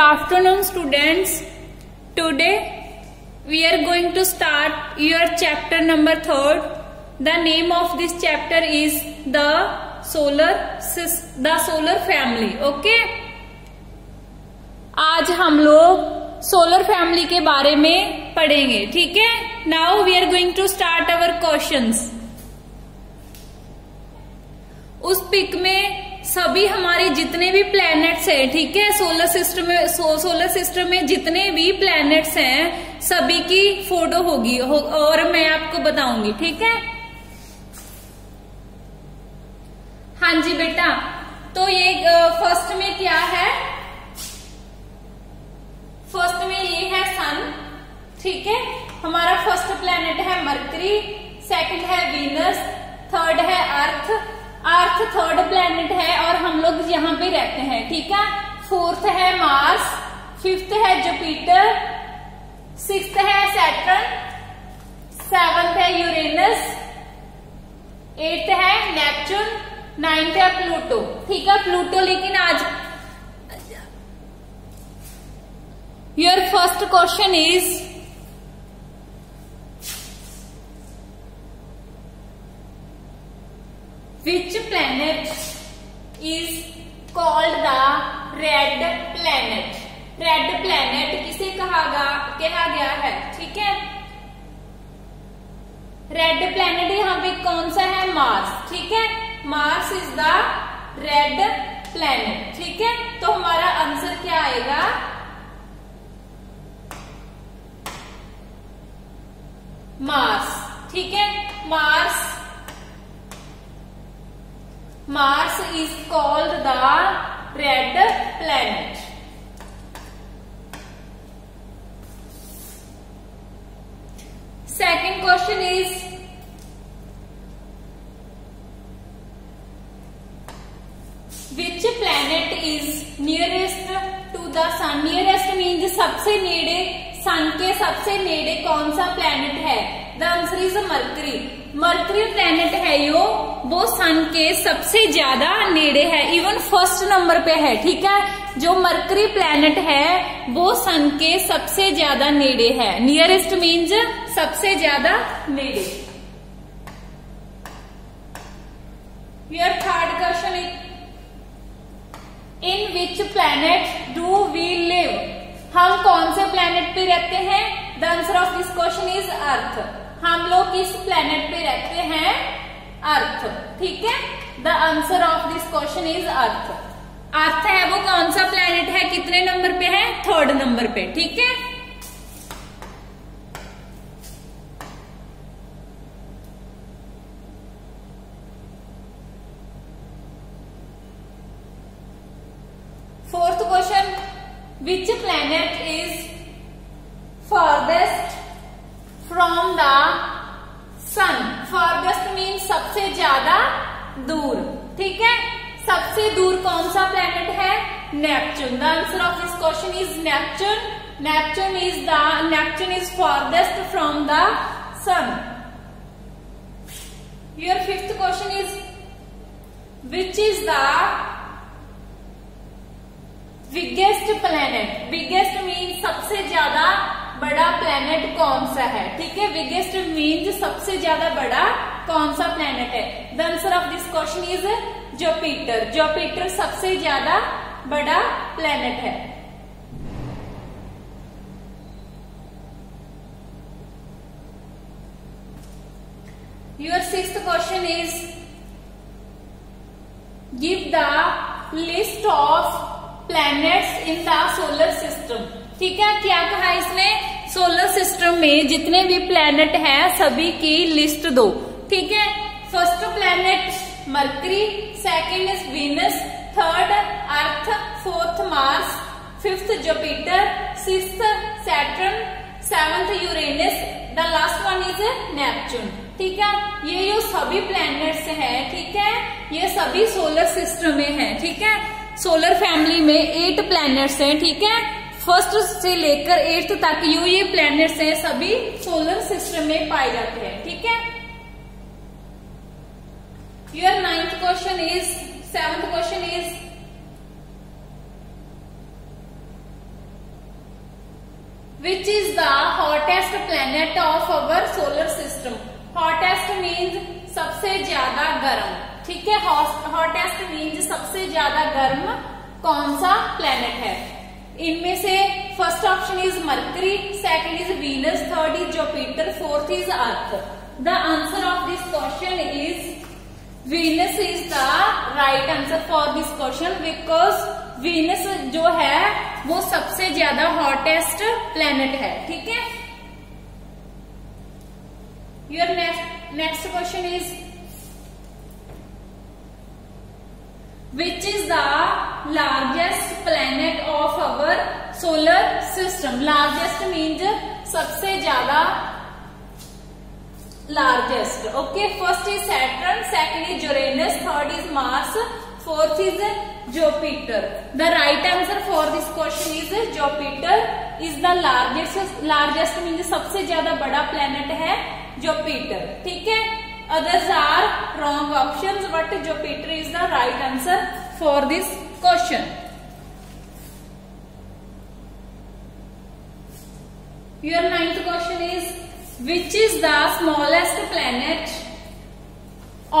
afternoon students. Today we are going to start your chapter number 3. The name of this chapter is the solar family. Okay, आज हम लोग solar family के बारे में पढ़ेंगे. ठीक है. Now we are going to start our questions. उस पिक में सभी हमारे जितने भी प्लैनेट्स हैं, ठीक है, सोलर सिस्टम में जितने भी प्लैनेट्स हैं सभी की फोटो होगी और मैं आपको बताऊंगी. ठीक है. हाँ जी बेटा. तो ये फर्स्ट में क्या है? फर्स्ट में ये है सन. ठीक है. हमारा फर्स्ट प्लैनेट है मरकरी, सेकंड है वीनस, थर्ड है अर्थ. अर्थ थर्ड प्लेनेट है और हम लोग यहाँ पे रहते हैं. ठीक है. फोर्थ है मार्स, फिफ्थ है जुपिटर, सिक्स्थ है सैटर्न, सेवंथ है यूरेनस, एट्थ है नेपच्यून, नाइन्थ है प्लूटो. ठीक है. प्लूटो लेकिन आज your first question is which planet is called the red planet? Red planet किसे कहा गया है? ठीक है. Red planet यहाँ पे कौन सा है? Mars. ठीक है. Mars is the red planet. ठीक है. तो हमारा आंसर क्या आएगा? Mars. ठीक है. Mars is called the red planet. Second question is which planet is nearest to the sun? Nearest means सबसे नेड़े, सन के सबसे नेड़े कौन सा प्लैनेट है? The answer is Mercury. Mercury planet है यो, वो सन के सबसे ज्यादा नेड़े है, इवन फर्स्ट नंबर पे है. ठीक है. जो मरकरी प्लैनेट है वो सन के सबसे ज्यादा नेड़े है. नियरेस्ट मीन्स सबसे ज्यादा नेड़े. Your third question is in which planet do we live? हम कौन से प्लैनेट पे रहते हैं? The answer of this question is Earth. हम लोग किस प्लैनेट पे रहते हैं? अर्थ. ठीक है. The answer of this question is Earth. Earth है वो कौन सा प्लैनेट है? कितने नंबर पे है? थर्ड नंबर पे. ठीक है. Fourth question which planet is farthest From the sun. Farthest means सबसे ज्यादा दूर. ठीक है. सबसे दूर कौन सा प्लैनेट है? Neptune. The answer of this question is Neptune. Neptune is farthest from the sun. Your fifth question is which is the biggest planet? Biggest means सबसे ज्यादा बड़ा प्लैनेट कौन सा है? ठीक है. बिगेस्ट मीन्स सबसे ज्यादा बड़ा कौन सा प्लैनेट है? The answer of this question is Jupiter. Jupiter सबसे ज्यादा बड़ा प्लैनेट है. Your sixth question is give the list of planets in the solar system. ठीक है. क्या कहा इसमें? सोलर सिस्टम में जितने भी प्लैनेट हैं सभी की लिस्ट दो. ठीक है. First planet Mercury, second is Venus, third Earth, fourth Mars, fifth Jupiter, sixth Saturn, seventh Uranus, the last one is Neptune. ठीक है. ये जो सभी प्लैनेट्स हैं, ठीक है, ये सभी सोलर सिस्टम में हैं. ठीक है. सोलर फैमिली में 8 प्लैनेट्स हैं. ठीक है. फर्स्ट से लेकर 8th तक ये प्लैनेट्स हैं सभी सोलर सिस्टम में पाए जाते हैं. ठीक है. Your seventh question is which is the hottest planet of our solar system. Hottest means सबसे ज्यादा गर्म, ठीक है। hottest means सबसे ज्यादा गर्म कौन सा planet है? इनमें से first option is Mercury, second is Venus, third is Jupiter, fourth is Earth. The answer of this question is Venus is the right answer for this question because Venus जो है वो सबसे ज्यादा हॉटेस्ट प्लेनेट है, ठीक है। Your next question is which is the largest planet of our solar system. Largest means सबसे ज्यादा largest. Okay, first is Saturn, second is Uranus, third is Mars, fourth is Jupiter. The right answer for this question is Jupiter is the largest. Largest means सबसे ज्यादा बड़ा planet है Jupiter, ठीक है। Others are wrong options, but Jupiter is the right answer for this question. Your ninth question is which is the smallest planet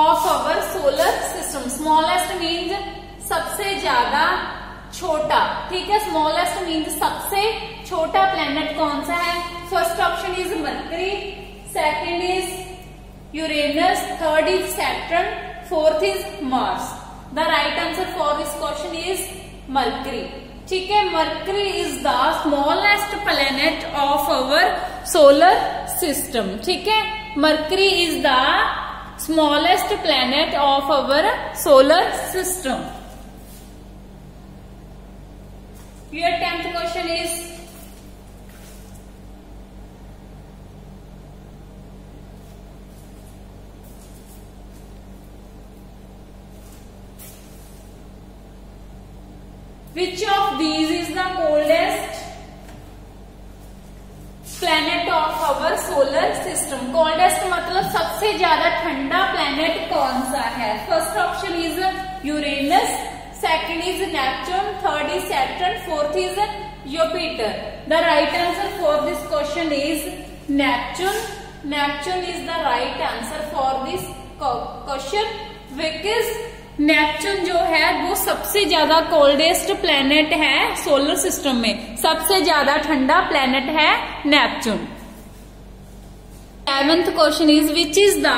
of our solar system. Smallest means सबसे ज्यादा छोटा, ठीक है। स्मॉलेस्ट मीन्स सबसे छोटा planet कौन सा है? First option is Mercury, second is Uranus, third is Saturn, fourth is Mars. The right answer for this question is Mercury, ठीक है। Mercury is the smallest planet of our solar system, ठीक है। Mercury is the smallest planet of our solar system. Your 10th question is which of these is the coldest planet of our solar system. Coldest मतलब सबसे ज्यादा ठंडा planet कौन सा है? First option is Uranus, second is Neptune, third is Saturn, fourth is Jupiter. The right answer for this question is Neptune. Neptune is the right answer for this question because Neptune जो है वो सबसे ज्यादा coldest planet है solar system में. सबसे ज्यादा ठंडा प्लेनेट है Neptune. 11th question is which is the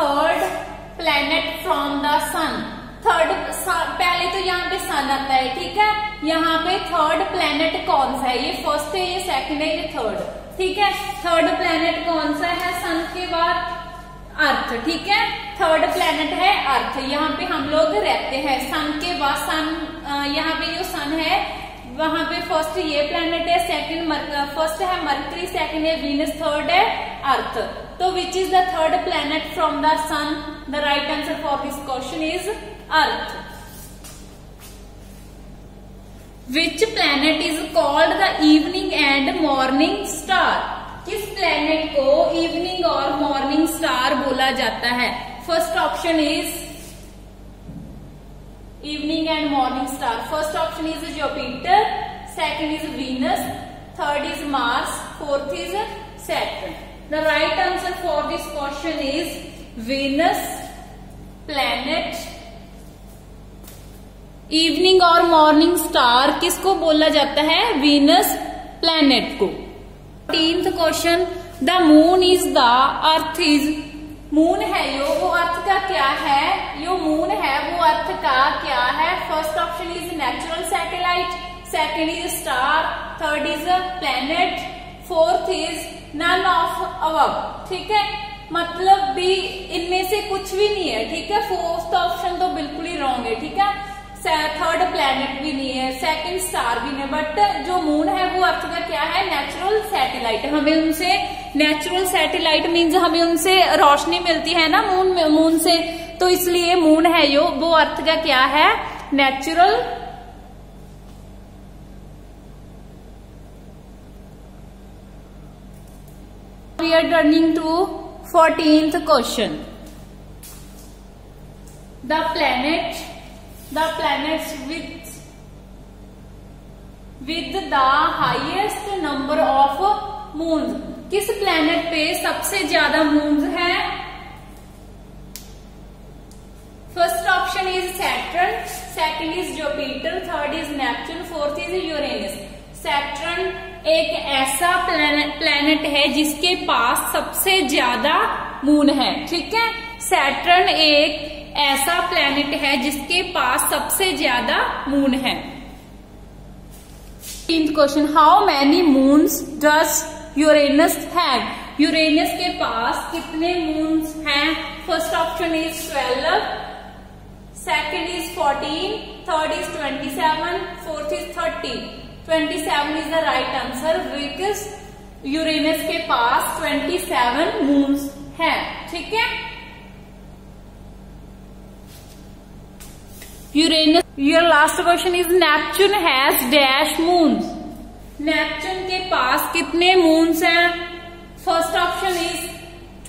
third planet from the sun. Third, पहले तो यहाँ पे सन आता है, ठीक है। यहाँ पे थर्ड प्लेनेट कौन सा है? ये फर्स्ट है, ये सेकंड है, ये थर्ड, ठीक है। थर्ड प्लेनेट कौन सा है सन के बाद? अर्थ, ठीक है। थर्ड प्लेनेट है अर्थ, यहाँ पे हम लोग रहते हैं. सन के बाद सन, यहाँ पे जो सन है वहाँ पे फर्स्ट ये प्लेनेट है, सेकंड फर्स्ट है मरकरी, सेकंड है वीनस, थर्ड है अर्थ. तो which is the third planet from the sun? The right answer for this question is Earth. Which planet is called the evening and morning star? किस planet को evening और morning star बोला जाता है? First option is evening and morning star. First option is Jupiter, second is Venus, third is Mars, fourth is Saturn. The right answer for this question is Venus planet. Evening और morning star किसको बोला जाता है? Venus planet को. 13th question, the moon is the earth is. Moon है यो, वो अर्थ का क्या है? यो मून है वो अर्थ का क्या है? First option is natural satellite, second is star, third is planet, fourth is none of above, ठीक है। मतलब भी इनमें से कुछ भी नहीं है, ठीक है। फोर्थ ऑप्शन तो बिल्कुल ही रॉन्ग है, ठीक है। थर्ड प्लेनेट भी नहीं है, सेकंड स्टार भी नहीं, बट जो मून है वो अर्थ का क्या है? Natural satellite. हमें उनसे नेचुरल सैटेलाइट मीन्स हमें उनसे रोशनी मिलती है ना मून में, मून से, तो इसलिए मून है यो वो अर्थ का क्या है? Natural. We are turning to 14th question. The planets with with the highest number of moons. किस प्लेनेट पे सबसे ज्यादा मून्स है? First option is Saturn, second is Jupiter, third is Neptune, fourth is Uranus. Saturn एक ऐसा planet है जिसके पास सबसे ज्यादा मून है, ठीक है। सैटर्न एक ऐसा प्लेनेट है जिसके पास सबसे ज्यादा मून है। 15th question, how many moons does Uranus have? Uranus के पास कितने मून्स हैं? First option is 12, second is 14, third is 27, fourth is 30। 27 is the right answer because Uranus के पास 27 मून्स है, ठीक है। Uranus, your last question is Neptune has dash moons. Neptune के पास कितने मून्स हैं? First option is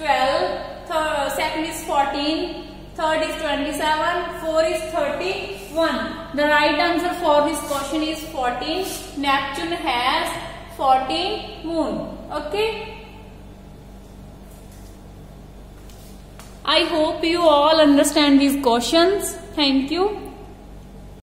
12, second is 14, third is 27, fourth is 31। The right answer for this question is 14। Neptune has 14 moon. Okay, I hope you all understand these questions. Thank you.